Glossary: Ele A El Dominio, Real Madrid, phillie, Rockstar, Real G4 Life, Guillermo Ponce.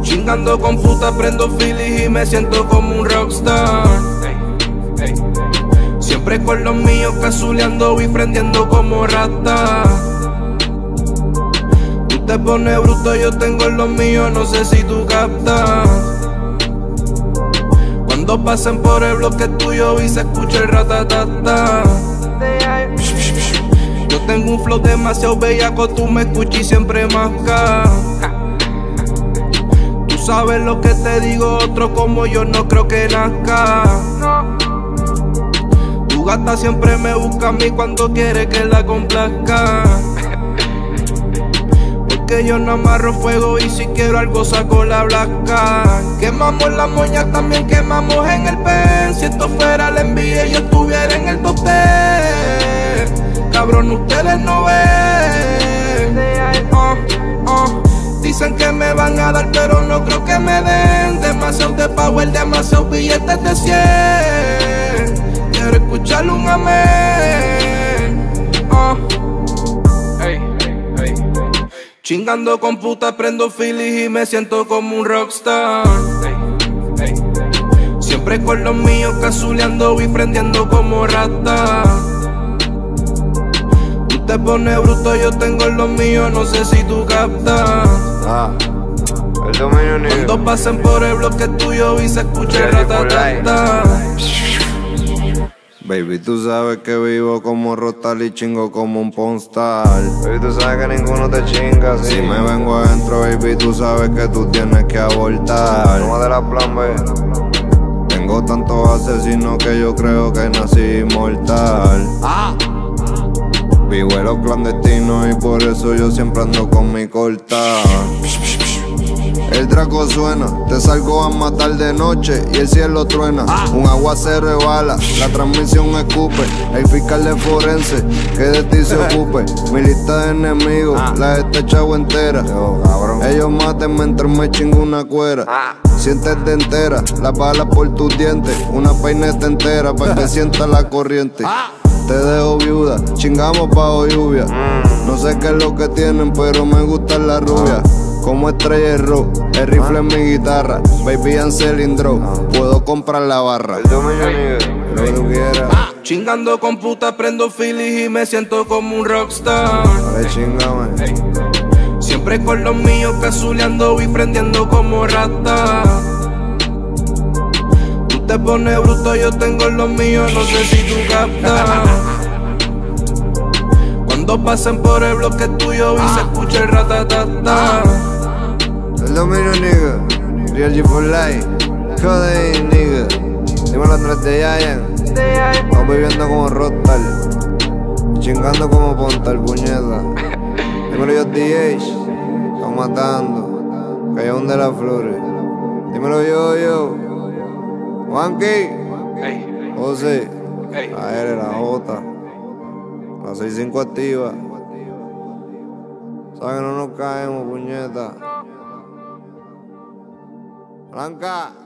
Chingando con puta, prendo Philly y me siento como un rockstar. Siempre con los míos cazuleando y prendiendo como rata. Tú te pones bruto, yo tengo los míos, no sé si tú captas. Cuando pasen por el bloque tuyo y se escucha el ratatata. Yo tengo un flow demasiado bellaco, tú me escuchas y siempre masca. Tú sabes lo que te digo, otro como yo no creo que nazca. Tu gata siempre me busca a mí cuando quiere que la complazca. Porque yo no amarro fuego y si quiero algo saco la blanca. Quemamos la moña, también quemamos en el pen. Si esto fuera la envidia yo estuviera en el top 10. Cabrón, ustedes no ven. Dicen que me van a dar pero no creo que me den. Demasiado de power, demasiado billetes de 100. Quiero escucharle un amén. Chingando con puta, prendo Philly y me siento como un rockstar. Siempre con los míos cazuleando y prendiendo como rata. Tú te pones bruto, yo tengo los míos, no sé si tú captas. Cuando pasen por el bloque tuyo y se escucha ratatata. Baby, tú sabes que vivo como Rockstar y chingo como un pornstar. Baby, tú sabes que ninguno te chinga, ¿sí? Si me vengo adentro, baby, tú sabes que tú tienes que abortar. No de la plan B. Tengo tantos asesinos que yo creo que nací inmortal. Vivo en los clandestinos y por eso yo siempre ando con mi corta. El Draco suena, te salgo a matar de noche y el cielo truena. Un agua se rebala, la transmisión escupe. El fiscal de forense, que de ti se ocupe. Mi lista de enemigos, la este chavo entera. Ellos maten mientras me chingo una cuera. Siéntete entera, las balas por tus dientes. Una peineta entera para que sienta la corriente. Te dejo viuda, chingamos bajo lluvia. No sé qué es lo que tienen, pero me gustan las rubias. Como estrella el rock, el rifle es mi guitarra. Baby and cilindro, puedo comprar la barra. Lo que tú quieras. Chingando con puta, prendo Philly y me siento como un rockstar. Siempre con los míos cazuleando y prendiendo como rata. Tú te pones bruto, yo tengo los míos, no sé si tú captas. Cuando pasen por el bloque tuyo y se escucha el ratatata. El dominio, nigga, Real G4 Life, codeine, nigga. Dímelo atrás de Yaya. Vamos viviendo como Rockstar, chingando como Pontal, puñeta. Dímelo yo, DH, estamos matando, Callejón de las Flores. Dímelo yo, Juanqui, José, la R, la J, la 65 activa. Saben que no nos caemos, puñeta. Blanca.